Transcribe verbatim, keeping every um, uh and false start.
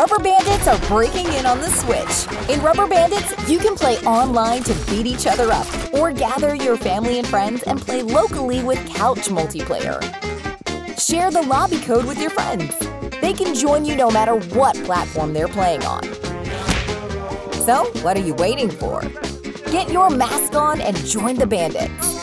Rubber Bandits are breaking in on the Switch. In Rubber Bandits, you can play online to beat each other up, or gather your family and friends and play locally with couch multiplayer. Share the lobby code with your friends. They can join you no matter what platform they're playing on. So, what are you waiting for? Get your mask on and join the bandits.